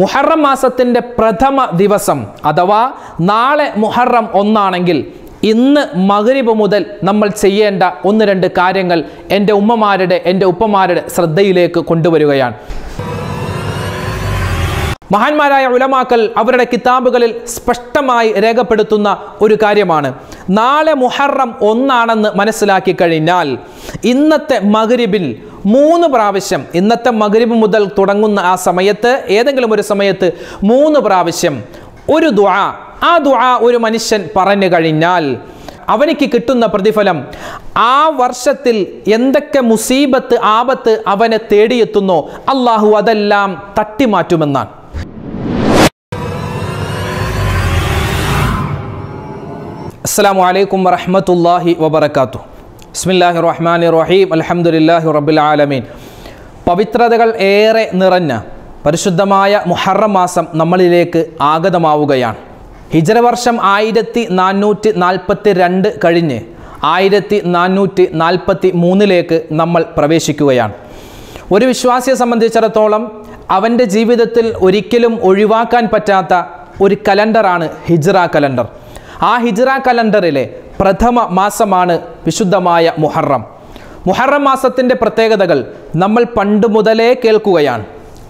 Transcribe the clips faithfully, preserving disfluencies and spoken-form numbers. Muharram മാസത്തിന്റെ പ്രഥമ ദിവസം അഥവാ നാളെ മുഹറം ഒന്നാണെങ്കിൽ ഇന്ന് മഗ്‌രിബ് മുതൽ നമ്മൾ ചെയ്യേണ്ട ഒന്ന് രണ്ട് കാര്യങ്ങൾ എൻ്റെ ഉമ്മമാരുടെ എൻ്റെ ഉപ്പമാരുടെ ശ്രദ്ധയിലേക്ക് കൊണ്ടുവരികയാണ് മഹാന്മാരായ ഉലമാക്കൾ അവരുടെ കിതാബുകളിൽ സ്പഷ്ടമായി രേഖപ്പെടുത്തുന്ന ഒരു കാര്യമാണ് നാളെ മുഹറം ഒന്നാണെന്ന് മനസ്സിലാക്കി കഴിഞ്ഞാൽ ഇന്നത്തെ മഗ്‌രിബിൽ മൂന്ന് പ്രാവശ്യം ഇന്നത്തെ മഗ്‌രിബ് മുതൽ തുടങ്ങുന്ന ആ സമയത്ത് ഏതെങ്കിലും ഒരു സമയത്ത് മൂന്ന് പ്രാവശ്യം ഒരു ദുആ ആ ദുആ ഒരു മനുഷ്യൻ പറഞ്ഞു കഴിഞ്ഞാൽ അവനിക്ക് കിട്ടുന്ന പ്രതിഫലം ആ വർഷത്തിൽ എന്തൊക്കെ മുസീബത്ത് ആപത്ത് അവനെ തേടിയെത്തുന്നോ അല്ലാഹു അതെല്ലാം തട്ടിമാറ്റുമെന്നാണ് അസ്സലാമു അലൈക്കും വറഹ്മത്തുള്ളാഹി വബറകാതുഹു ബിസ്മില്ലാഹിർ റഹ്മാനിർ റഹീം അൽഹംദുലില്ലാഹി റബ്ബിൽ ആലമീൻ പവിത്രതകൾ ഏറെ നിറഞ്ഞ പരിശുദ്ധമായ മുഹറം മാസം നമ്മളിലേക്ക് ആഗതമാവുകയാണ് ഹിജ്ര വർഷം ആയിരത്തി നാനൂറ്റി നാൽപ്പത്തി രണ്ട് കഴിഞ്ഞ് ആയിരത്തി നാനൂറ്റി നാൽപ്പത്തി മൂന്നിലേക്ക് നമ്മൾ പ്രവേശിക്കുകയാണ് ഒരു വിശ്വാസിയെ സംബന്ധിച്ചിടത്തോളം അവൻ്റെ ജീവിതത്തിൽ ഒരിക്കലും ഒഴിവാക്കാൻ പറ്റാത്ത ഒരു കലണ്ടറാണ് ഹിജ്ര കലണ്ടർ ആ ഹിജ്ര കലണ്ടറിലെ പ്രഥമ മാസമാണ് വിശുദ്ധമായ മുഹറം മുഹറം മാസത്തിൻ്റെ പ്രത്യേകതകൾ നമ്മൾ പണ്ട് മുതലേ കേൾക്കുകയാണ്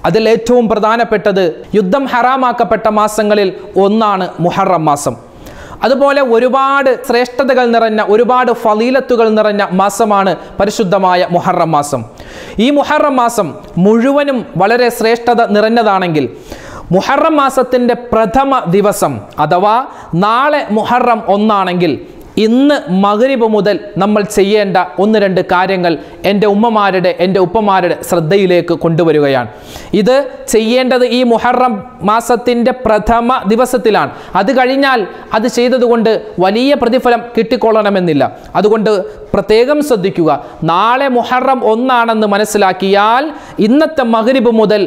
അതിൽ ഏറ്റവും പ്രധാനപ്പെട്ടത് യുദ്ധം ഹറാമാക്കപ്പെട്ട മാസങ്ങളിൽ ഒന്നാണ് മുഹറം മാസം അതുപോലെ ഒരുപാട് ശ്രേഷ്ഠതകൾ നിറഞ്ഞ ഒരുപാട് ഫളീലത്തുകൾ നിറഞ്ഞ മാസമാണ് പരിശുദ്ധമായ മുഹറം മാസം ഈ മുഹറം മാസം മുഴുവനും വളരെ ശ്രേഷ്ഠത നിറഞ്ഞതാണെങ്കിൽ മുഹറം മാസത്തിൻ്റെ പ്രഥമ ദിവസം അഥവാ നാളെ മുഹറം ഒന്നാണെങ്കിൽ ഇന്ന് മഗ്‌രിബ് മുതൽ നമ്മൾ ചെയ്യേണ്ട ഒന്ന് രണ്ട് കാര്യങ്ങൾ എൻ്റെ ഉമ്മമാരുടെ എൻ്റെ ഉപ്പമാരുടെ ശ്രദ്ധയിലേക്ക് കൊണ്ടുവരികയാണ് ഇത് ചെയ്യേണ്ടത് ഈ മുഹറം മാസത്തിൻ്റെ പ്രഥമ ദിവസത്തിലാണ് അത് കഴിഞ്ഞാൽ അത് ചെയ്തതുകൊണ്ട് വലിയ പ്രതിഫലം കിട്ടിക്കൊള്ളണമെന്നില്ല അതുകൊണ്ട് പ്രത്യേകം ശ്രദ്ധിക്കുക നാളെ മുഹറം ഒന്നാണെന്ന് മനസ്സിലാക്കിയാൽ ഇന്നത്തെ മഗ്‌രിബ് മുതൽ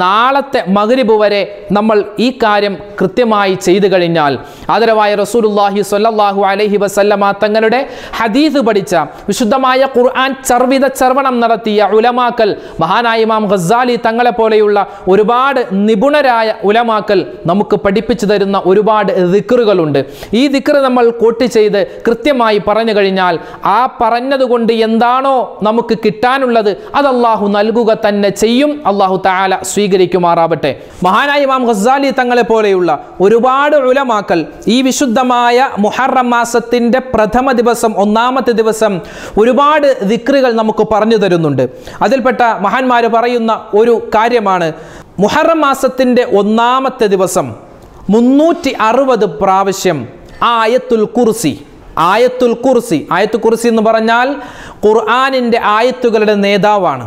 നാളത്തെ മഗ്‌രിബ് വരെ നമ്മൾ ഈ കാര്യം കൃത്യമായി ചെയ്തു കഴിഞ്ഞാൽ ആദരവായ റസൂലുള്ളാഹി സ്വല്ലല്ലാഹു അലൈഹി വസല്ലമ തങ്ങളുടെ ഹദീസ് പഠിച്ച വിശുദ്ധമായ ഖുർആൻ ചർവിത ചർവണം നടത്തിയ ഉലമാക്കൾ മഹാനായ ഇമാം ഗസാലി തങ്ങളെ പോലെയുള്ള ഒരുപാട് നിപുണരായ ഉലമാക്കൾ നമുക്ക് പഠിപ്പിച്ചു തരുന്ന ഒരുപാട് ദിക്റുകളുണ്ട് ഈ ദിക്റ് നമ്മൾ കോട്ട് ചെയ്ത് കൃത്യമായി പറഞ്ഞു കഴിഞ്ഞാൽ ആ പറഞ്ഞതുകൊണ്ട് എന്താണോ നമുക്ക് കിട്ടാനുള്ളത് അത് അല്ലാഹു നൽകുക തന്നെ ചെയ്യും അല്ലാഹു തആല സ്വീകരിക്കുമാറാവട്ടെ മഹാനായ ഇമാം ഗസാലി തങ്ങളെ പോലെയുള്ള ഒരുപാട് ഉലമാക്കൾ ഈ വിശുദ്ധമായ മുഹറം മാസത്തിൻ്റെ പ്രഥമ ദിവസം ഒന്നാമത്തെ ദിവസം ഒരുപാട് ദിക്റുകൾ നമുക്ക് പറഞ്ഞു തരുന്നുണ്ട് അതിൽപ്പെട്ട മഹാന്മാർ പറയുന്ന ഒരു കാര്യമാണ് മുഹറം മാസത്തിൻ്റെ ഒന്നാമത്തെ ദിവസം മുന്നൂറ്റി അറുപത് പ്രാവശ്യം ആയത്തുൽ കുർസി ആയത്തുൽ കുർസി ആയത്തുൽ കുർസി എന്ന് പറഞ്ഞാൽ ഖുർആനിൻ്റെ ആയത്തുകളുടെ നേതാവാണ്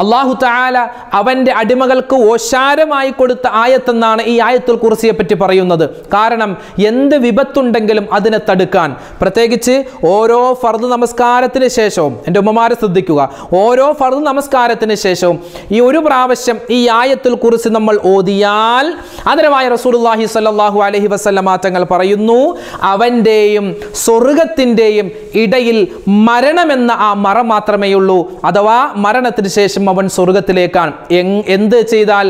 അല്ലാഹു തആല അവൻ്റെ അടിമകൾക്ക് ഓശാരമായി കൊടുത്ത ആയത്തെന്നാണ് ഈ ആയത്തുൽ കുർസിയെ പറ്റി പറയുന്നത് കാരണം എന്ത് വിപത്തുണ്ടെങ്കിലും അതിനെ തടുക്കാൻ പ്രത്യേകിച്ച് ഓരോ ഫർദ് നമസ്കാരത്തിന് ശേഷവും എൻ്റെ ഉമ്മമാരെ ശ്രദ്ധിക്കുക ഓരോ ഫർദ് നമസ്കാരത്തിന് ശേഷവും ഈ ഒരു പ്രാവശ്യം ഈ ആയത്തുൽ കുർസി നമ്മൾ ഓതിയാൽ ആദരവായ റസൂലുള്ളാഹി സ്വല്ലല്ലാഹു അലൈഹി വസല്ലമ തങ്ങൾ പറയുന്നു അവൻ്റെയും സ്വർഗത്തിൻ്റെയും ഇടയിൽ മരണമെന്ന ആ മറ മാത്രമേയുള്ളൂ അഥവാ മരണത്തിന് ശേഷം അവൻ സ്വർഗത്തിലേക്കാണ് എന്ത് ചെയ്താൽ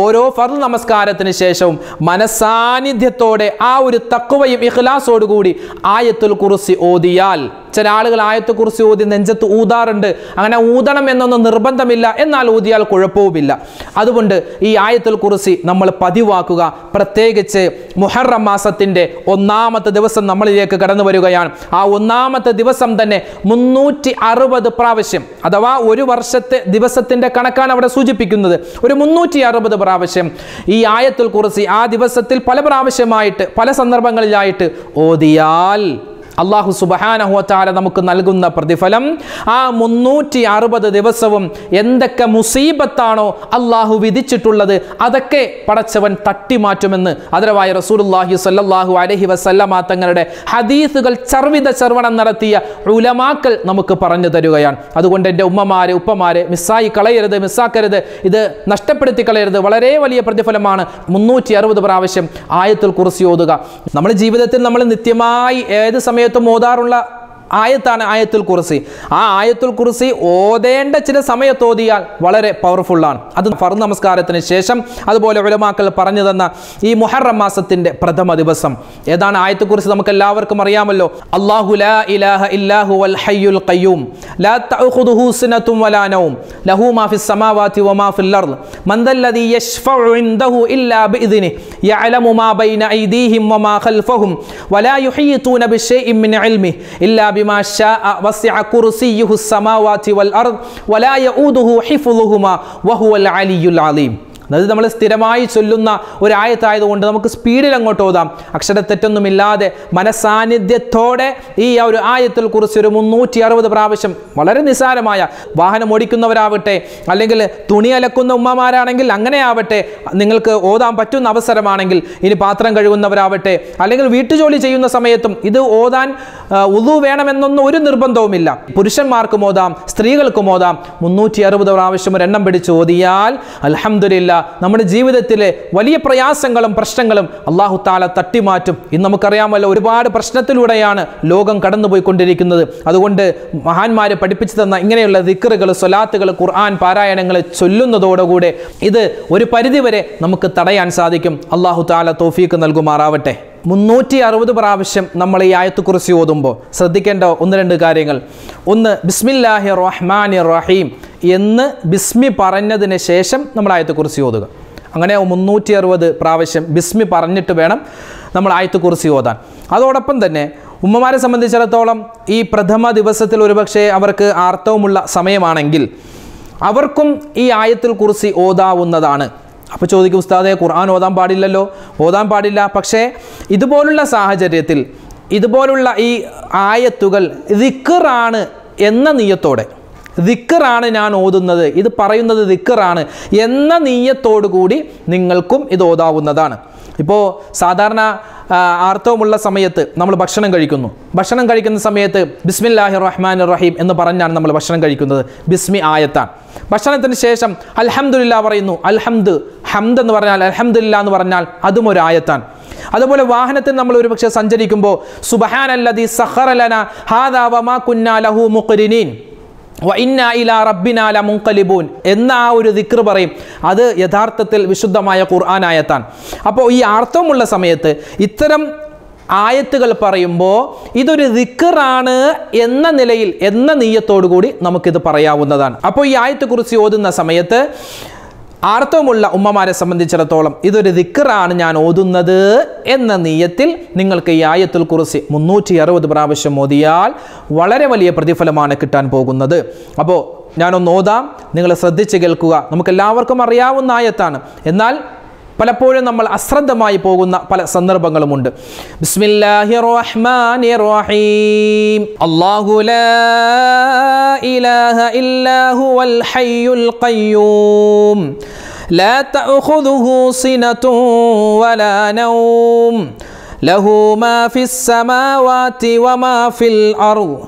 ഓരോ ഫർദ് നമസ്കാരത്തിന് ശേഷവും മനസാന്നിധ്യത്തോടെ ആ ഒരു തഖ്വയും ഇഖ്ലാസോടുകൂടി ആയത്തുൽ കുർസി ഓതിയാൽ ചില ആളുകൾ ആയത്തുൽ കുർസി ഓതി നെഞ്ചത്ത് ഊതാറുണ്ട് അങ്ങനെ ഊതണം എന്നൊന്നും നിർബന്ധമില്ല എന്നാൽ ഊതിയാൽ കുഴപ്പവുമില്ല അതുകൊണ്ട് ഈ ആയത്തുൽ കുർസി നമ്മൾ പതിവാക്കുക പ്രത്യേകിച്ച് മുഹറം മാസത്തിൻ്റെ ഒന്നാമത്തെ ദിവസം നമ്മളിലേക്ക് കടന്നു വരികയാണ് ആ ഒന്നാമത്തെ ദിവസം തന്നെ മുന്നൂറ്റി അറുപത് പ്രാവശ്യം അഥവാ ഒരു വർഷത്തെ ദിവസത്തിൻ്റെ കണക്കാണ് അവിടെ സൂചിപ്പിക്കുന്നത് ഒരു മുന്നൂറ്റി അറുപത് പ്രാവശ്യം ഈ ആയത്തുൽ കുർസി ആ ദിവസത്തിൽ പല പ്രാവശ്യമായിട്ട് പല സന്ദർഭങ്ങളിലായിട്ട് ഓതിയാൽ അല്ലാഹു സുബ്ഹാനഹു വ തആല നമുക്ക് നൽകുന്ന പ്രതിഫലം ആ മുന്നൂറ്റി അറുപത് ദിവസവും എന്തൊക്കെ മുസീബത്താണോ അല്ലാഹു വിധിച്ചിട്ടുള്ളത് അതൊക്കെ പടച്ചവൻ തട്ടിമാറ്റുമെന്ന് ആദരവായ റസൂലുള്ളാഹി സ്വല്ലല്ലാഹു അലൈഹി വസല്ലമ തങ്ങളുടെ ഹദീസുകൾ ചർവിത ചർവണം നടത്തിയ ഉലമാക്കൾ നമുക്ക് പറഞ്ഞു തരുകയാണ് അതുകൊണ്ട് എൻ്റെ ഉമ്മമാരെ ഉപ്പമാരെ മിസ്സായി കളയരുത് മിസ്സാക്കരുത് ഇത് നഷ്ടപ്പെടുത്തി കളയരുത് വളരെ വലിയ പ്രതിഫലമാണ് മുന്നൂറ്റി അറുപത് പ്രാവശ്യം ആയത്തുൽ കുർസി ഓതുക നമ്മുടെ ജീവിതത്തിൽ നമ്മൾ നിത്യമായി ഏത് സമയത്ത് മോദാറുള്ള ആയത്താണ് ആയത്തുൽ കുർസി. ആ ആയത്തുൽ കുർസി ഓതേണ്ട ചില സമയത്തോതിയാൽ വളരെ പവർഫുള്ളാണ്. അത് ഫർദ് നമസ്കാരത്തിന് ശേഷം, അതുപോലെ ഉലമാക്കൾ പറഞ്ഞു തന്ന ഈ മുഹറം മാസത്തിൻ്റെ പ്രഥമ ദിവസം ഏതാണ് ആയത്തുൽ കുർസി നമുക്ക് എല്ലാവർക്കും അറിയാമല്ലോ. അല്ലാഹു ലാ ഇലാഹ ഇല്ലഹുൽ ഹയ്യുൽ ഖയ്യൂം ലാ തഅഖുദുഹു സിനതും വലാ നൗം ലഹു മാ ഫിസ് സമാവാതി വമാ ഫിൽ അർദ് മൻദല്ലദീ യശ്ഫഉ ഇൻദഹു ഇല്ലാ ബിഇദ്നിഹി യഅലമു മാ ബൈന ഐദീഹിം വമാ ഖൽഫഹും വലാ യുഹീതൂന ബിശൈഇൻ മിൻ ഇൽമിഹി ഇല്ലാ ما شاء وسع كرسيه السماوات والأرض ولا يؤوده حفظهما وهو العلي العظيم. അത് നമ്മൾ സ്ഥിരമായി ചൊല്ലുന്ന ഒരു ആയത്തായതുകൊണ്ട് നമുക്ക് സ്പീഡിൽ അങ്ങോട്ട് ഓതാം, അക്ഷരത്തെറ്റൊന്നുമില്ലാതെ മനസാന്നിധ്യത്തോടെ. ഈ ഒരു ആയത്തിൽ കുറിച്ച് ഒരു മുന്നൂറ്റി അറുപത് പ്രാവശ്യം വളരെ നിസാരമായ, വാഹനം ഓടിക്കുന്നവരാവട്ടെ, അല്ലെങ്കിൽ തുണി അലക്കുന്ന ഉമ്മമാരാണെങ്കിൽ അങ്ങനെ ആവട്ടെ, നിങ്ങൾക്ക് ഓതാൻ പറ്റുന്ന അവസരമാണെങ്കിൽ, ഇനി പാത്രം കഴുകുന്നവരാവട്ടെ, അല്ലെങ്കിൽ വീട്ടുജോലി ചെയ്യുന്ന സമയത്തും ഇത് ഓതാൻ ഉളു വേണമെന്നൊന്നും ഒരു നിർബന്ധവുമില്ല. പുരുഷന്മാർക്കും ഓതാം, സ്ത്രീകൾക്കും ഓതാം. മുന്നൂറ്റി അറുപത് പ്രാവശ്യം ഒരെണ്ണം പിടിച്ച് ഓതിയാൽ അൽഹംദുലില്ലാ, നമ്മുടെ ജീവിതത്തിലെ വലിയ പ്രയാസങ്ങളും പ്രശ്നങ്ങളും അല്ലാഹു തആല തട്ടിമാറ്റും. ഇന്ന് നമുക്കറിയാമല്ലോ, ഒരുപാട് പ്രശ്നത്തിലൂടെയാണ് ലോകം കടന്നുപോയിക്കൊണ്ടിരിക്കുന്നത്. അതുകൊണ്ട് മഹാന്മാരെ പഠിപ്പിച്ചു തന്ന ഇങ്ങനെയുള്ള ദിക്റുകൾ, സ്വലാത്തുകൾ, ഖുർആൻ പാരായണങ്ങൾ ചൊല്ലുന്നതോടുകൂടെ ഇത് ഒരു പരിധിവരെ നമുക്ക് തടയാൻ സാധിക്കും. അല്ലാഹു തആല തൗഫീഖ് നൽകുമാറാവട്ടെ. മുന്നൂറ്റി അറുപത് പ്രാവശ്യം നമ്മൾ ഈ ആയത്ത് കുറിച്ച് ഓതുമ്പോൾ ശ്രദ്ധിക്കേണ്ട ഒന്ന് രണ്ട് കാര്യങ്ങൾ. ഒന്ന്, ബിസ്മില്ലാഹി റഹ്മാനി റഹീം എന്ന് ബിസ്മി പറഞ്ഞതിന് ശേഷം നമ്മൾ ആയത്ത് കുറിച്ച് ഓതുക. അങ്ങനെ മുന്നൂറ്റി അറുപത് പ്രാവശ്യം ബിസ്മി പറഞ്ഞിട്ട് വേണം നമ്മൾ ആയത്ത് കുറിച്ച് ഓതാൻ. അതോടൊപ്പം തന്നെ ഉമ്മമാരെ സംബന്ധിച്ചിടത്തോളം ഈ പ്രഥമ ദിവസത്തിൽ ഒരുപക്ഷെ അവർക്ക് ആർത്തവുമുള്ള സമയമാണെങ്കിൽ അവർക്കും ഈ ആയത്തിൽ കുറിച്ച് ഓതാവുന്നതാണ്. അപ്പോൾ ചോദിക്കും, ഉസ്താദേ ഖുർആൻ ഓതാൻ പാടില്ലല്ലോ. ഓതാൻ പാടില്ല, പക്ഷേ ഇതുപോലുള്ള സാഹചര്യത്തിൽ ഇതുപോലുള്ള ഈ ആയത്തുകൾ ദിക്റാണ് എന്ന നിയ്യത്തോടെ, ദിക്റാണ് ഞാൻ ഓതുന്നത്, ഇത് പറയുന്നത് ദിക്റാണ് എന്ന നിയ്യത്തോടു കൂടി നിങ്ങൾക്കും ഇത് ഓതാവുന്നതാണ്. ഇപ്പോൾ സാധാരണ ആർത്തവമുള്ള സമയത്ത് നമ്മൾ ഭക്ഷണം കഴിക്കുന്നു. ഭക്ഷണം കഴിക്കുന്ന സമയത്ത് ബിസ്മില്ലാഹിർ റഹ്മാനിർ റഹീം എന്ന് പറഞ്ഞാണ് നമ്മൾ ഭക്ഷണം കഴിക്കുന്നത്. ബിസ്മി ആയത്താണ്. ഭക്ഷണത്തിന് ശേഷം അൽഹംദുലില്ലാ പറയുന്നു. അൽഹംദ്, ഹംദ് എന്ന് പറഞ്ഞാൽ അൽഹംദുലില്ലാ എന്ന് പറഞ്ഞാൽ അതും ഒരു ആയത്താണ്. അതുപോലെ വാഹനത്തിൽ നമ്മൾ ഒരുപക്ഷെ സഞ്ചരിക്കുമ്പോൾ സുബ്ഹാനല്ലദീ സഖറ ലനാ ഹാദാ വമാ കുന്നാ ലഹു മുഖ്രിനീൻ വഇന്നാ ഇലാ റബ്ബിനാ ലമുൻഖലിബൂൻ എന്ന ആ ഒരു ദിക്ർ പറയും. അത് യഥാർത്ഥത്തിൽ വിശുദ്ധമായ ഖുർആൻ ആയത്താണ്. അപ്പോൾ ഈ അർത്ഥമുള്ള സമയത്ത് ഇത്തരം ആയത്തുകൾ പറയുമ്പോൾ ഇതൊരു ദിക്റാണ് എന്ന നിലയിൽ, എന്ന നിയ്യത്തോടു കൂടി നമുക്കിത് പറയാവുന്നതാണ്. അപ്പോൾ ഈ ആയത്തെക്കുറിച്ച് ഓതുന്ന സമയത്ത് ആർത്തവമുള്ള ഉമ്മമാരെ സംബന്ധിച്ചിടത്തോളം ഇതൊരു ദിക്റാണ് ഞാൻ ഓതുന്നത് എന്ന നിയ്യത്തിൽ നിങ്ങൾക്ക് ഈ ആയത്തുൽ കുർസി മുന്നൂറ്റി അറുപത് പ്രാവശ്യം ഓതിയാൽ വളരെ വലിയ പ്രതിഫലമാണ് കിട്ടാൻ പോകുന്നത്. അപ്പോൾ ഞാനൊന്ന് ഓതാം, നിങ്ങൾ ശ്രദ്ധിച്ച് കേൾക്കുക. നമുക്കെല്ലാവർക്കും അറിയാവുന്ന ആയത്താണ്, എന്നാൽ പലപ്പോഴും നമ്മൾ അശ്രദ്ധമായി പോകുന്ന പല സന്ദർഭങ്ങളുമുണ്ട്. ബിസ്മില്ലാഹിർ റഹ്മാനിർ റഹീം അല്ലാഹു ലാ ഇലാഹ ഇല്ലാ ഹുവൽ ഹയ്യുൽ ഖയ്യൂം ലാ തഅഖുദുഹു സിനതുൻ വലാ നൗം ലഹു മാ ഫിസ് സമാവാതി വമാ ഫിൽ അർദ്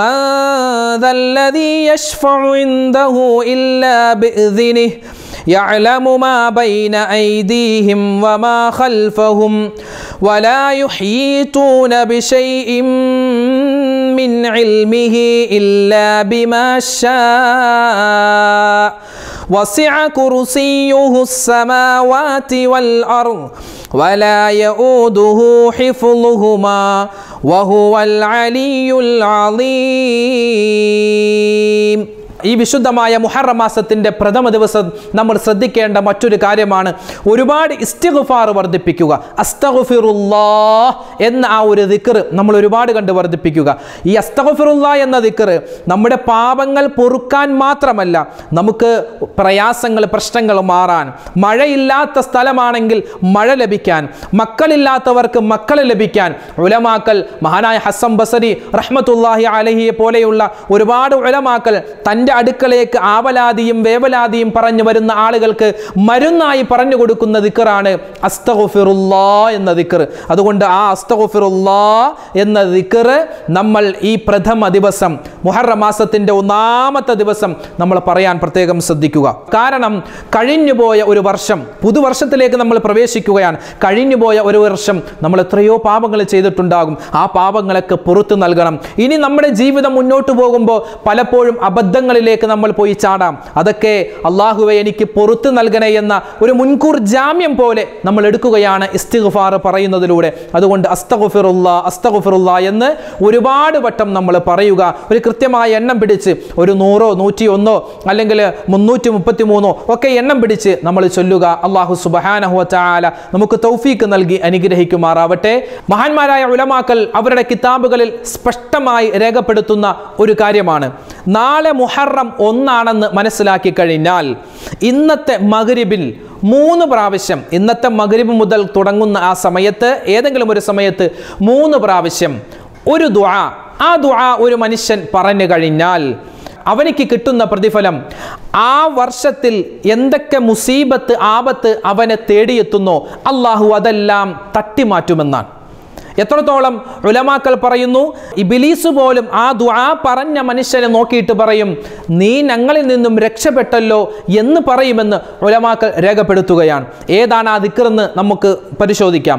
മൻദല്ലദീ യശ്ഫഉ ഇൻദഹു ഇല്ലാ ബിഇദ്നിഹി يعلم ما بين أيديهم وما خلفهم ولا يحيطون بشيء من علمه إلا بما شاء وسع كرسيه السماوات والأرض ولا يؤوده حفظهما وهو العلي العظيم. ഈ വിശുദ്ധമായ മുഹറം മാസത്തിൻ്റെ പ്രഥമ ദിവസം നമ്മൾ ശ്രദ്ധിക്കേണ്ട മറ്റൊരു കാര്യമാണ് ഒരുപാട് ഇസ്തിഗ്ഫാർ വർദ്ധിപ്പിക്കുക. അസ്തഗ്ഫിറുല്ലാഹ് എന്ന ആ ഒരു ദിക്ർ നമ്മൾ ഒരുപാട് കണ്ട് വർദ്ധിപ്പിക്കുക. ഈ അസ്തഗ്ഫിറുല്ലാഹ് എന്ന ദിക്ർ നമ്മുടെ പാപങ്ങൾ പൊറുക്കാൻ മാത്രമല്ല, നമുക്ക് പ്രയാസങ്ങൾ, പ്രശ്നങ്ങൾ മാറാൻ, മഴയില്ലാത്ത സ്ഥലമാണെങ്കിൽ മഴ ലഭിക്കാൻ, മക്കളില്ലാത്തവർക്ക് മക്കൾ ലഭിക്കാൻ. ഉലമാക്കൾ, മഹാനായ ഹസൻ ബസരി റഹ്മത്തുല്ലാഹി അലൈഹിയെ പോലെയുള്ള ഒരുപാട് ഉലമാക്കൾ തൻ്റെ അവന്റെ അടുക്കലേക്ക് ആവലാതിയും വേവലാതിയും പറഞ്ഞു വരുന്ന ആളുകൾക്ക് മരുന്നായി പറഞ്ഞു കൊടുക്കുന്ന ദിക്റാണ് അസ്തഗ്ഫിറുല്ലാഹ് എന്ന ദിക്ർ. അതുകൊണ്ട് ആ അസ്തഗ്ഫിറുല്ലാഹ് എന്ന ദിക്ർ നമ്മൾ ഈ പ്രഥമ ദിവസം മുഹറം മാസത്തിന്റെ ഒന്നാമത്തെ ദിവസം നമ്മൾ പറയാൻ പ്രത്യേകം ശ്രദ്ധിക്കുക. കാരണം കഴിഞ്ഞുപോയ ഒരു വർഷം, പുതുവർഷത്തിലേക്ക് നമ്മൾ പ്രവേശിക്കുകയാണ്. കഴിഞ്ഞുപോയ ഒരു വർഷം നമ്മൾ എത്രയോ പാപങ്ങൾ ചെയ്തിട്ടുണ്ടാകും. ആ പാപങ്ങളൊക്കെ പുറത്തു നൽകണം. ഇനി നമ്മുടെ ജീവിതം മുന്നോട്ട് പോകുമ്പോൾ പലപ്പോഴും അബദ്ധങ്ങളിലേക്ക് നമ്മൾ പോയി ചാടാം. അതൊക്കെ അല്ലാഹുവേ എനിക്ക് പുറത്തു നൽകണേ എന്ന ഒരു മുൻകൂർ ജാമ്യം പോലെ നമ്മൾ എടുക്കുകയാണ് ഇസ്തിഗ്ഫാർ പറയുന്നതിലൂടെ. അതുകൊണ്ട് അസ്തഗ്ഫിറുല്ലാഹ് അസ്തഗ്ഫിറുല്ലാഹ് എന്ന് ഒരുപാട് വട്ടം നമ്മൾ പറയുക. ഒരു കൃത്യമായ എണ്ണം പിടിച്ച് ഒരു നൂറോ നൂറ്റി ഒന്നോ അല്ലെങ്കിൽ മുന്നൂറ്റി മുപ്പത്തി മൂന്നോ ഒക്കെ എണ്ണം പിടിച്ച് നമ്മൾ ചൊല്ലുക. അല്ലാഹു സുബ്ഹാനഹു വ തആല നമുക്ക് തൗഫീഖ് നൽകി അനുഗ്രഹിക്കുമാറാവട്ടെ. മഹാന്മാരായ ഉലമാക്കൾ അവരുടെ കിതാബുകളിൽ സ്പഷ്ടമായി രേഖപ്പെടുത്തുന്ന ഒരു കാര്യമാണ്, നാളെ മുഹറം ഒന്നാണെന്ന് മനസ്സിലാക്കി കഴിഞ്ഞാൽ ഇന്നത്തെ മഗ്രിബിൽ മൂന്ന് പ്രാവശ്യം, ഇന്നത്തെ മഗ്രിബ് മുതൽ തുടങ്ങുന്ന ആ സമയത്ത് ഏതെങ്കിലും ഒരു സമയത്ത് മൂന്ന് പ്രാവശ്യം ഒരു ദുആ, ആ ദുആ ഒരു മനുഷ്യൻ പറഞ്ഞു കഴിഞ്ഞാൽ അവനിക്ക് കിട്ടുന്ന പ്രതിഫലം, ആ വർഷത്തിൽ എന്തൊക്കെ മുസീബത്ത് ആപത്ത് അവനെ തേടിയെത്തുന്നോ അല്ലാഹു അതെല്ലാം തട്ടിമാറ്റുമെന്നാണ്. എത്രത്തോളം ഉലമാക്കൾ പറയുന്നു, ഇബ്ലീസ് പോലും ആ ദുആ പറഞ്ഞ മനുഷ്യനെ നോക്കിയിട്ട് പറയും, നീ ഞങ്ങളിൽ നിന്നും രക്ഷപ്പെട്ടല്ലോ എന്ന് പറയുമെന്ന് ഉലമാക്കൾ രേഖപ്പെടുത്തുകയാണ്. ഏതാണ് ആ ദിക്റെന്ന് നമുക്ക് പരിശോധിക്കാം.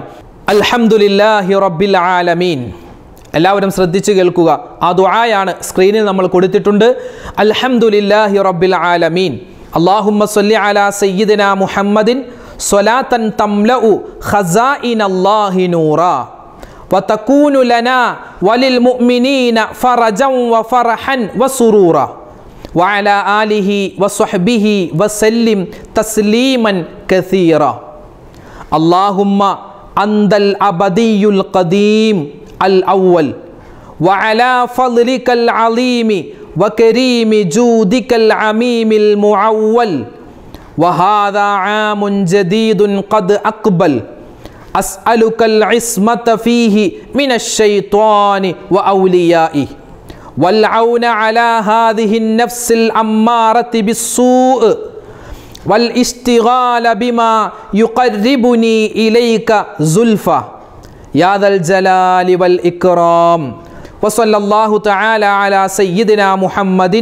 അൽഹംദുലില്ലാഹി റബ്ബിൽ ആലമീൻ. എല്ലാവരും ശ്രദ്ധിച്ചു കേൾക്കുക, ആ ദുആയാണ് സ്ക്രീനിൽ നമ്മൾ കൊടുത്തിട്ടുണ്ട്. അൽഹംദുലില്ലാഹി റബ്ബിൽ ആലമീൻ. അല്ലാഹുമ്മ സ്വല്ലി അലാ സയ്യിദിനാ മുഹമ്മദിൻ സ്വലാത്തൻ തംലഉ ഖസാഇനല്ലാഹി നൂറാ വതകൂനു ലനാ വലിൽ മുഅ്മിനീന ഫറജൻ വഫർഹൻ വസുറൂറ വഅലാ ആലിഹി വസ്വഹ്ബിഹി വസല്ലിം തസ്ലീമൻ കസീറ. അല്ലാഹുമ്മ അന്തൽ അബദിയുൽ ഖദീം الأول وعلى فضلك العظيم وكريم جودك العميم المعول وهذا عام جديد قد أقبل أسألك العصمة فيه من الشيطان وأوليائه والعون على هذه النفس الأمارة بالسوء والاستغلال بما يقربني إليك زلفى يا ذا الجلال والإكرام وصلى الله تعالى على سيدنا محمد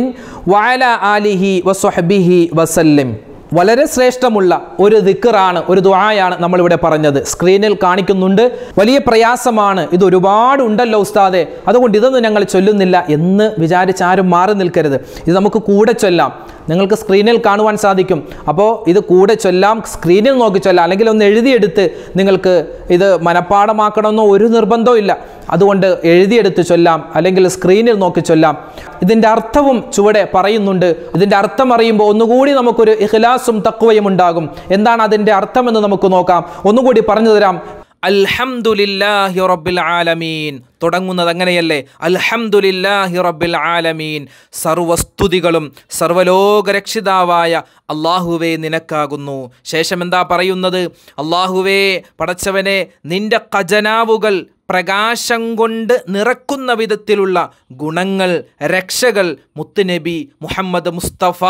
وعلى آله وصحبه وسلم. വളരെ ശ്രേഷ്ഠമുള്ള ഒരു ദിക്റാണ്, ഒരു ദുആയാണ് നമ്മളിവിടെ പറഞ്ഞത്. സ്ക്രീനിൽ കാണിക്കുന്നുണ്ട്. വലിയ പ്രയാസമാണ് ഇത്, ഒരുപാട് ഉണ്ടല്ലോ ഉസ്താദെ, അതുകൊണ്ട് ഇതൊന്നും ഞങ്ങൾ ചൊല്ലുന്നില്ല എന്ന് വിചാരിച്ചാരും മാറി നിൽക്കരുത്. ഇത് നമുക്ക് കൂടെ ചൊല്ലാം. നിങ്ങൾക്ക് സ്ക്രീനിൽ കാണുവാൻ സാധിക്കും. അപ്പോൾ ഇത് കൂടെ ചൊല്ലാം, സ്ക്രീനിൽ നോക്കി ചൊല്ലാം. അല്ലെങ്കിൽ ഒന്ന് എഴുതിയെടുത്ത്, നിങ്ങൾക്ക് ഇത് മനഃപ്പാഠമാക്കണമെന്നോ ഒരു നിർബന്ധവും ഇല്ല. അതുകൊണ്ട് എഴുതിയെടുത്ത് ചൊല്ലാം, അല്ലെങ്കിൽ സ്ക്രീനിൽ നോക്കി ചൊല്ലാം. ഇതിൻ്റെ അർത്ഥവും ചുവടെ പറയുന്നുണ്ട്. ഇതിൻ്റെ അർത്ഥം അറിയുമ്പോൾ ഒന്നുകൂടി നമുക്കൊരു ഇഖ്ലാസും തഖ്വയും ഉണ്ടാകും. എന്താണ് അതിൻ്റെ അർത്ഥമെന്ന് നമുക്ക് നോക്കാം. ഒന്നുകൂടി പറഞ്ഞു തരാം. അൽഹംദുലില്ലാഹി റബ്ബിൽ ആലമീൻ തുടങ്ങുന്നത് അങ്ങനെയല്ലേ? അൽഹംദുലില്ലാഹി റബ്ബിൽ ആലമീൻ. സർവസ്തുതികളും സർവലോകരക്ഷിതാവായ അല്ലാഹുവേ നിനക്കാകുന്നു. ശേഷം എന്താ പറയുന്നത്? അല്ലാഹുവേ പടച്ചവനെ, നിന്റെ ഖജനാവുകൾ പ്രകാശം കൊണ്ട് നിറക്കുന്ന വിധത്തിലുള്ള ഗുണങ്ങൾ, രക്ഷകൾ മുത്തുനബി മുഹമ്മദ് മുസ്തഫ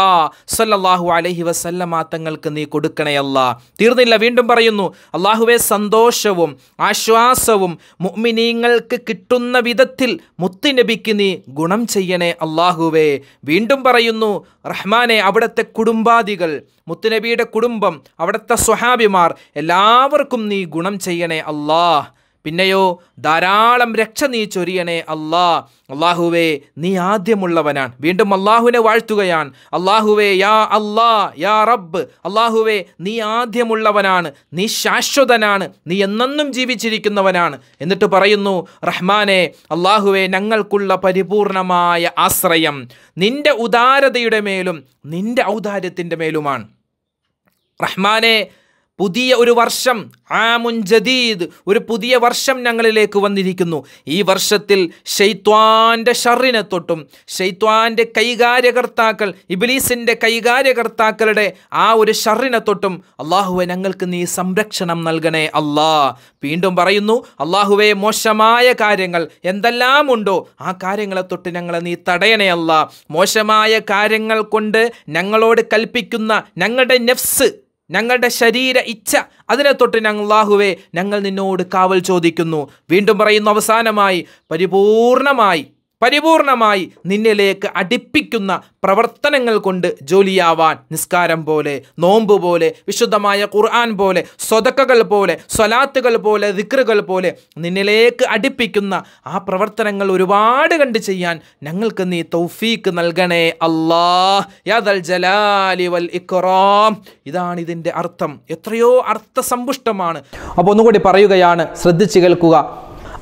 സല്ലല്ലാഹു അലൈഹി വസല്ലമ തങ്ങൾക്ക് നീ കൊടുക്കണയല്ല. തീർന്നില്ല, വീണ്ടും പറയുന്നു, അല്ലാഹുവേ സന്തോഷവും ആശ്വാസവും മുഅ്മിനീങ്ങൾക്ക് കിട്ടുന്ന വിധത്തിൽ മുത്തുനബിക്ക് നീ ഗുണം ചെയ്യണേ അല്ലാഹുവേ. വീണ്ടും പറയുന്നു, റഹ്മാനെ, അവിടുത്തെ കുടുംബാദികൾ, മുത്തുനബിയുടെ കുടുംബം, അവിടുത്തെ സ്വഹാബിമാർ എല്ലാവർക്കും നീ ഗുണം ചെയ്യണേ അല്ലാഹ്. പിന്നെയോ, ധാരാളം രക്ഷ നീ ചൊരിയണേ അല്ലാ. അല്ലാഹുവേ, നീ ആദ്യമുള്ളവനാണ്. വീണ്ടും അല്ലാഹുവിനെ വാഴ്ത്തുകയാണ്. അല്ലാഹുവേ യാ അല്ലാ യാ റബ്ബ്. അല്ലാഹുവേ, നീ ആദ്യമുള്ളവനാണ്, നീ ശാശ്വതനാണ്, നീ എന്നെന്നും ജീവിച്ചിരിക്കുന്നവനാണ്. എന്നിട്ട് പറയുന്നു, റഹ്മാനെ, അല്ലാഹുവേ, ഞങ്ങൾക്കുള്ള പരിപൂർണമായ ആശ്രയം നിൻ്റെ ഉദാരതയുടെ മേലും നിൻ്റെ ഔദാര്യത്തിൻ്റെ മേലുമാണ്. റഹ്മാനെ, Pudia Uru Varsham, Amun Jadid, Uru Pudia Varsham Nangaleko Vandikunu, E Varshatil, Shaitan de Sharinatotum, Shaitan de Kaigaria Gartakal, Iblis in the Kaigaria Gartakal de Aur Sharinatotum, Allahu and Angalkani, Samrekshanam Nalgane, Allah, Pindum Barayunu, Allahue Moshamaya Karangal, and the Lamundo, A Karangal Totinangalani, Tadene Allah, Moshamaya Karangal Kunde, Nangalode Kalpikuna, Nangade Nefs. ഞങ്ങളുടെ ശരീര ഇച്ഛ അതിനെ തൊട്ട് ഞങ്ങൾ അല്ലാഹുവേ ഞങ്ങൾ നിന്നോട് കാവൽ ചോദിക്കുന്നു വീണ്ടും പറയുന്നു അവസാനമായി പരിപൂർണമായി പരിപൂർണമായി നിന്നിലേക്ക് അടിപ്പിക്കുന്ന പ്രവർത്തനങ്ങൾ കൊണ്ട് ജോലിയാവാൻ നിസ്കാരം പോലെ നോമ്പ് പോലെ വിശുദ്ധമായ ഖുർആൻ പോലെ സദഖകൾ പോലെ സ്വലാത്തുകൾ പോലെ ദിക്റുകൾ പോലെ നിന്നിലേക്ക് അടിപ്പിക്കുന്ന ആ പ്രവർത്തനങ്ങൾ ഒരുപാട് കണ്ട് ചെയ്യാൻ ഞങ്ങൾക്ക് നീ തൗഫീക്ക് നൽകണേ അല്ലാഹ് യാ ദൽ ജലാലി വൽ ഇക്റാം ഇതാണ് ഇതിന്റെ അർത്ഥം എത്രയോ അർത്ഥസമ്പുഷ്ടമാണ് അപ്പോൾ ഒന്നുകൂടി പറയുകയാണ് ശ്രദ്ധിച്ചു കേൾക്കുക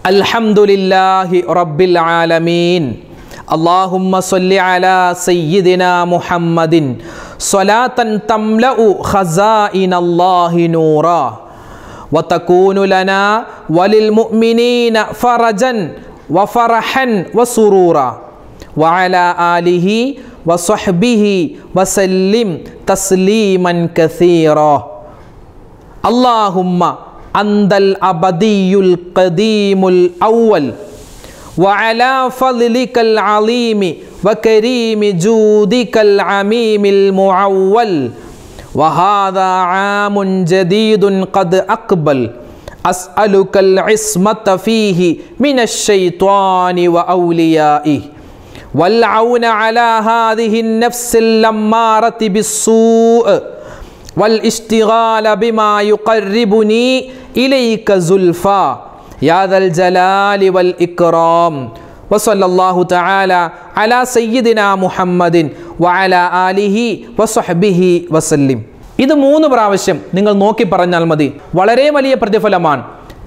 Alhamdulillahi Rabbil Alameen Allahumma salli ala Sayyidina Muhammadin Salatan tamla'u khazain Allahi nura Wa takunu lana walil mu'minina farajan wa farahan wa surura Wa ala alihi wa sahbihi wa sallim tasliman kathira Allahumma أنت الأبدي القديم الأول وعلى فضلك العليم وكريم جودك العميم المعول وهذا عام جديد قد أقبل أسألك العصمة فيه من الشيطان وأوليائه والعون على هذه النفس اللمارة بالسوء والاشتغال بما يقربني إليك زلفى يا ذا الجلال والإكرام وصلى الله تعالى على سيدنا محمد وعلى آله وصحبه وسلم إذا مون براوشم نينغل نوكي برنال مدي ولري مليا പ്രതിഫലമാണ്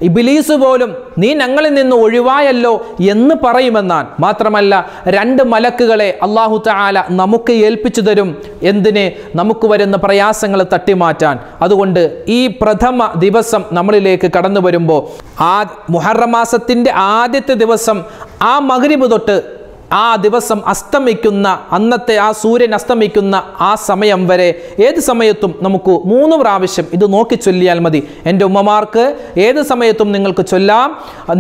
ഇബ്ലീസ് പോലും നീ ഞങ്ങളിൽ നിന്ന് ഒഴിവായല്ലോ എന്ന് പറയുമെന്നാണ് മാത്രമല്ല രണ്ട് മലക്കുകളെ അല്ലാഹു തആല നമുക്ക് ഏൽപ്പിച്ചു തരും എന്തിനെ നമുക്ക് വരുന്ന പ്രയാസങ്ങളെ തട്ടിമാറ്റാൻ അതുകൊണ്ട് ഈ പ്രഥമ ദിവസം നമ്മളിലേക്ക് കടന്നു വരുമ്പോൾ ആ മുഹറം മാസത്തിന്റെ ആദ്യത്തെ ദിവസം ആ മഗ്രിബ് തൊട്ട് ആ ദിവസം അസ്തമിക്കുന്ന അന്നത്തെ ആ സൂര്യൻ അസ്തമിക്കുന്ന ആ സമയം വരെ ഏത് സമയത്തും നമുക്ക് മൂന്ന് പ്രാവശ്യം ഇത് നോക്കി ചൊല്ലിയാൽ മതി എൻ്റെ ഉമ്മമാർക്ക് ഏത് സമയത്തും നിങ്ങൾക്ക് ചൊല്ലാം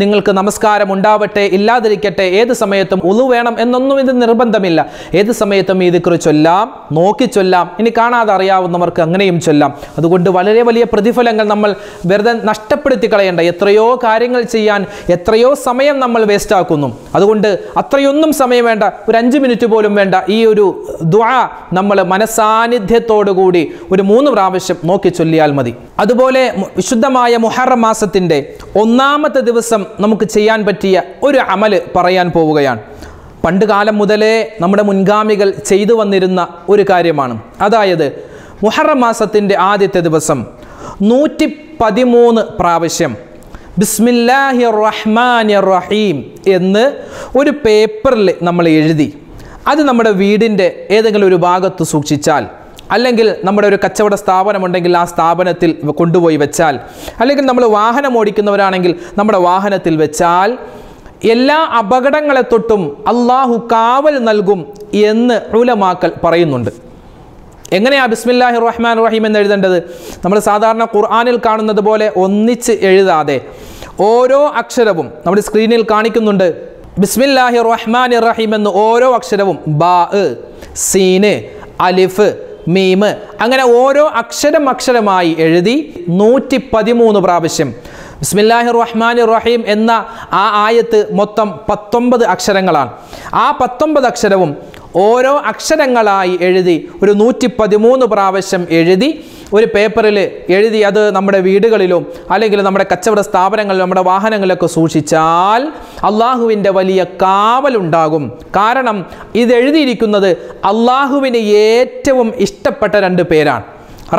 നിങ്ങൾക്ക് നമസ്കാരം ഉണ്ടാവട്ടെ ഇല്ലാതിരിക്കട്ടെ ഏത് സമയത്തും ഉളു വേണം എന്നൊന്നും ഇത് നിർബന്ധമില്ല ഏത് സമയത്തും ഈ ദിക്ർ ചൊല്ലാം നോക്കി ചൊല്ലാം ഇനി കാണാതെ അറിയാവുന്നവർക്ക് അങ്ങനെയും ചൊല്ലാം അതുകൊണ്ട് വളരെ വലിയ പ്രതിഫലങ്ങൾ നമ്മൾ വെറുതെ നഷ്ടപ്പെടുത്തി കളയണ്ട എത്രയോ കാര്യങ്ങൾ ചെയ്യാൻ എത്രയോ സമയം നമ്മൾ വേസ്റ്റ് ആക്കുന്നു അതുകൊണ്ട് അത്രയൊന്നും സമയം വേണ്ട ഒരു അഞ്ച് മിനിറ്റ് പോലും വേണ്ട ഈ ഒരു ദുആ നമ്മൾ മനസാന്നിധ്യത്തോട് കൂടി ഒരു മൂന്ന് പ്രാവശ്യം നോക്കി ചൊല്ലിയാൽ മതി അതുപോലെ വിശുദ്ധമായ മുഹറം മാസത്തിന്റെ ഒന്നാമത്തെ ദിവസം നമുക്ക് ചെയ്യാൻ പറ്റിയ ഒരു അമൽ പറയാൻ പോവുകയാണ് പണ്ടുകാലം മുതലേ നമ്മുടെ മുൻഗാമികൾ ചെയ്തു വന്നിരുന്ന ഒരു കാര്യമാണ് അതായത് മുഹറം മാസത്തിന്റെ ആദ്യത്തെ ദിവസം നൂറ്റി പതിമൂന്ന് പ്രാവശ്യം ബിസ്മില്ലാഹിർ റഹ്മാനിർ റഹീം എന്ന് ഒരു പേപ്പറിൽ നമ്മൾ എഴുതി അത് നമ്മുടെ വീടിന്റെ ഏതെങ്കിലും ഒരു ഭാഗത്ത് സൂക്ഷിച്ചാൽ അല്ലെങ്കിൽ നമ്മുടെ ഒരു കച്ചവട സ്ഥാപനം ഉണ്ടെങ്കിൽ ആ സ്ഥാപനത്തിൽ കൊണ്ടുപോയി വെച്ചാൽ അല്ലെങ്കിൽ നമ്മൾ വാഹനം ഓടിക്കുന്നവരാണെങ്കിൽ നമ്മുടെ വാഹനത്തിൽ വെച്ചാൽ എല്ലാ അപകടങ്ങളെ തൊട്ടും അല്ലാഹു കാവൽ നൽകും എന്ന് ഉലമാക്കൾ പറയുന്നുണ്ട് എങ്ങനെയാ ബിസ്മില്ലാഹിർ റഹ്മാനിർ റഹീം എന്ന് എഴുതേണ്ടത് നമ്മൾ സാധാരണ ഖുർആനിൽ കാണുന്നത് പോലെ ഒന്നിച്ച് എഴുതാതെ ഓരോ അക്ഷരവും നമ്മുടെ സ്ക്രീനിൽ കാണിക്കുന്നുണ്ട് ബിസ്മില്ലാഹിർ റഹ്മാനിർ റഹീം എന്ന് ഓരോ അക്ഷരവും ബാ സീൻ അലിഫ് മീം അങ്ങനെ ഓരോ അക്ഷരം അക്ഷരമായി എഴുതി നൂറ്റി പതിമൂന്ന് പ്രാവശ്യം ബിസ്മില്ലാഹിർ റഹ്മാനിർ റഹീം എന്ന ആ ആയത്ത് മൊത്തം പത്തൊമ്പത് അക്ഷരങ്ങളാണ് ആ പത്തൊമ്പത് അക്ഷരവും ഓരോ അക്ഷരങ്ങളായി എഴുതി ഒരു നൂറ്റി പതിമൂന്ന് പ്രാവശ്യം എഴുതി ഒരു പേപ്പറിൽ എഴുതി അത് നമ്മുടെ വീടുകളിലും അല്ലെങ്കിൽ നമ്മുടെ കച്ചവട സ്ഥാപനങ്ങളിലും നമ്മുടെ വാഹനങ്ങളിലൊക്കെ സൂക്ഷിച്ചാൽ അള്ളാഹുവിൻ്റെ വലിയ കാവലുണ്ടാകും കാരണം ഇത് എഴുതിയിരിക്കുന്നത് അള്ളാഹുവിന് ഏറ്റവും ഇഷ്ടപ്പെട്ട രണ്ട് പേരാണ്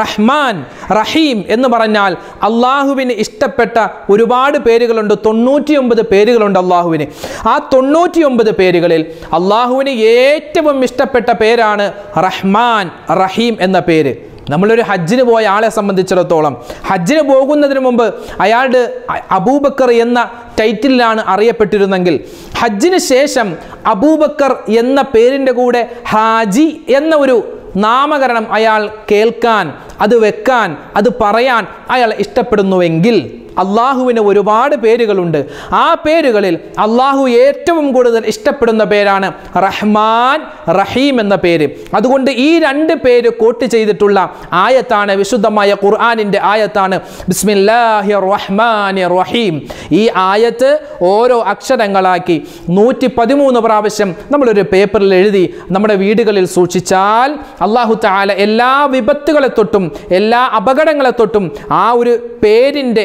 റഹ്മാൻ റഹീം എന്ന് പറഞ്ഞാൽ അള്ളാഹുവിന് ഇഷ്ടപ്പെട്ട ഒരുപാട് പേരുകളുണ്ട് തൊണ്ണൂറ്റിയൊമ്പത് പേരുകളുണ്ട് അള്ളാഹുവിന് ആ തൊണ്ണൂറ്റിയൊമ്പത് പേരുകളിൽ അള്ളാഹുവിന് ഏറ്റവും ഇഷ്ടപ്പെട്ട പേരാണ് റഹ്മാൻ റഹീം എന്ന പേര് Namulari Hajjine boy Ala Samanthichatolam. Hajjine Bogunadre Mumba Ayad Abu Bakr Yenna title and Arya Petirangil. Hajjine Shesham Abu Bakr Yenna Parent Gude Haji Yenna Namagaram Ayal Kelkan, Adu Vekan, Adu Parayan, Ayal Istapadunuengil. അല്ലാഹുവിനെ ഒരുപാട് പേരുകളുണ്ട് ആ പേരുകളിൽ അല്ലാഹു ഏറ്റവും കൂടുതൽ ഇഷ്ടപ്പെടുന്ന പേരാണ് റഹ്മാൻ റഹീം എന്ന പേര് അതുകൊണ്ട് ഈ രണ്ട് പേര് കോട്ട് ചെയ്തിട്ടുള്ള ആയത്താണ് വിശുദ്ധമായ ഖുർആനിന്റെ ആയത്താണ് ബിസ്മില്ലാഹിർ റഹ്മാനിർ റഹീം ഈ ആയത്ത് ഓരോ അക്ഷരങ്ങളാക്കി നൂറ്റി പതിമൂന്ന് പ്രാവശ്യം നമ്മൾ ഒരു പേപ്പറിൽ എഴുതി നമ്മുടെ വീടുകളിൽ സൂക്ഷിച്ചാൽ അല്ലാഹു തആല എല്ലാ വിപത്തുകളെ തൊട്ടും എല്ലാ അപകടങ്ങളെ തൊട്ടും ആ ഒരു പേരിന്റെ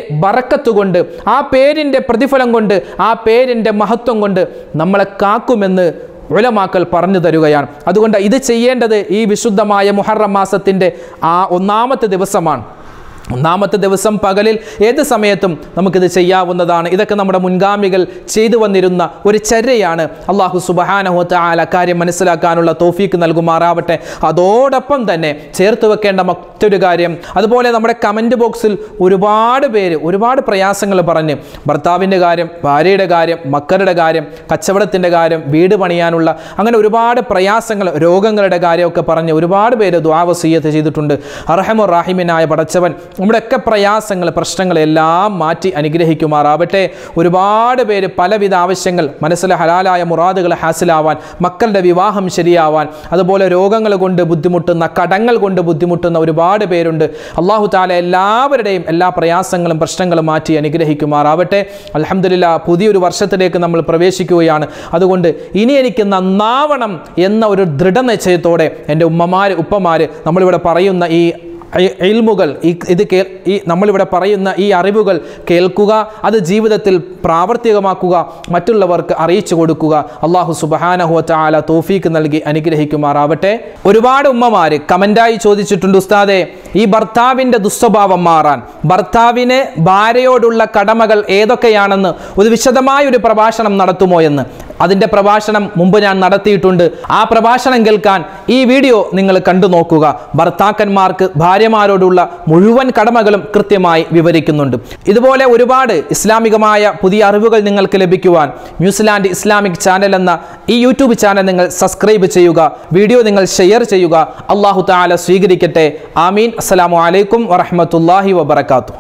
കൊണ്ട് ആ പേരിന്റെ പ്രതിഫലം കൊണ്ട് ആ പേരിന്റെ മഹത്വം കൊണ്ട് നമ്മളെ കാക്കുമെന്ന് ഉലമാക്കൾ പറഞ്ഞു തരുകയാണ് അതുകൊണ്ട് ഇത് ചെയ്യേണ്ടത് ഈ വിശുദ്ധമായ മുഹറം മാസത്തിന്റെ ആ ഒന്നാമത്തെ ദിവസമാണ് ഒന്നാമത്തെ ദിവസം പകലിൽ ഏത് സമയത്തും നമുക്ക് ഇത് ചെയ്യാവുന്നതാണ് ഇതൊക്കെ നമ്മുടെ മുൻഗാമികൾ ചെയ്തു വന്നിരുന്ന ഒരു ചര്യയാണ് അല്ലാഹു സുബ്ഹാനഹു വ തആല കാര്യം മനസ്സിലാക്കാനുള്ള തൗഫീക്ക് നൽകുമാറാവട്ടെ അതോടൊപ്പം തന്നെ ചേർത്ത് വെക്കേണ്ട മറ്റൊരു കാര്യം അതുപോലെ നമ്മുടെ കമന്റ് ബോക്സിൽ ഒരുപാട് പേര് ഒരുപാട് പ്രയാസങ്ങൾ പറഞ്ഞു ഭർത്താവിന്റെ കാര്യം ഭാര്യയുടെ കാര്യം മക്കളുടെ കാര്യം കച്ചവടത്തിന്റെ കാര്യം വീട് പണിയാനുള്ള അങ്ങനെ ഒരുപാട് പ്രയാസങ്ങൾ രോഗങ്ങളുടെ കാര്യമൊക്കെ പറഞ്ഞു ഒരുപാട് പേര് ദുആ വസിയത്ത് ചെയ്തിട്ടുണ്ട് അർഹമുർ റഹീമിനായ പടച്ചവൻ നമ്മുടെ ഒക്കെ പ്രയാസങ്ങൾ പ്രശ്നങ്ങളെല്ലാം മാറ്റി അനുഗ്രഹിക്കുമാറാവട്ടെ ഒരുപാട് പേര് പലവിധ ആവശ്യങ്ങൾ മനസ്സിലെ ഹലാലായ മുറാദുകൾ ഹാസിലാവാൻ മക്കളുടെ വിവാഹം ശരിയാവാൻ അതുപോലെ രോഗങ്ങൾ കൊണ്ട് ബുദ്ധിമുട്ടുന്ന കടങ്ങൾ കൊണ്ട് ബുദ്ധിമുട്ടുന്ന ഒരുപാട് പേരുണ്ട് അല്ലാഹു തആല എല്ലാവരുടെയും എല്ലാ പ്രയാസങ്ങളും പ്രശ്നങ്ങളും മാറ്റി അനുഗ്രഹിക്കുമാറാവട്ടെ അൽഹംദുലില്ലാ പുതിയൊരു വർഷത്തിലേക്ക് നമ്മൾ പ്രവേശിക്കുകയാണ് അതുകൊണ്ട് ഇനി എനിക്ക് നന്നാവണം എന്ന ഒരു ദൃഢനിശ്ചയത്തോടെ എൻ്റെ ഉമ്മമാര് ഉപ്പമാര് നമ്മളിവിടെ പറയുന്ന ഈ ഇൽമുകൾ ഇത് നമ്മൾ ഇവിടെ പറയുന്ന ഈ അറിവുകൾ കേൾക്കുക അത് ജീവിതത്തിൽ പ്രാവർത്തികമാക്കുക മറ്റുള്ളവർക്ക് അറിയിച്ചു കൊടുക്കുക അല്ലാഹു സുബ്ഹാനഹു വ തആല തൗഫീക്ക് നൽകി അനുഗ്രഹിക്കുമാറാവട്ടെ ഒരുപാട് ഉമ്മമാര് കമന്റായി ചോദിച്ചിട്ടുണ്ട് ഉസ്താദേ ഈ ഭർത്താവിന്റെ ദുസ്വഭാവം മാറാൻ ഭർത്താവിനെ ഭാര്യയോടുള്ള കടമകൾ ഏതൊക്കെയാണെന്ന് ഒരു വിശദമായ ഒരു പ്രഭാഷണം നടത്തുമോ എന്ന് അതിന്റെ പ്രഭാഷണം മുമ്പ് ഞാൻ നടത്തിയിട്ടുണ്ട് ആ പ്രഭാഷണം കേൾക്കാൻ ഈ വീഡിയോ നിങ്ങൾ കണ്ടു നോക്കുക ഭർത്താക്കന്മാർക്ക് ഭാര്യമാരോടുള്ള മുഴുവൻ കടമകളും കൃത്യമായി വിവരിക്കുന്നുണ്ട് ഇതുപോലെ ഒരുപാട് ഇസ്ലാമികമായ പുതിയ അറിവുകൾ നിങ്ങൾക്ക് ലഭിക്കുവാൻ മ്യൂസിലാൻഡ് ഇസ്ലാമിക് ചാനൽ എന്ന ഈ യൂട്യൂബ് ചാനൽ നിങ്ങൾ സബ്സ്ക്രൈബ് ചെയ്യുക വീഡിയോ നിങ്ങൾ ഷെയർ ചെയ്യുക അല്ലാഹു തആല സ്വീകരിക്കട്ടെ ആമീൻ അസ്സലാമു അലൈക്കും വറഹ്മത്തുള്ളാഹി വബറകാതുഹു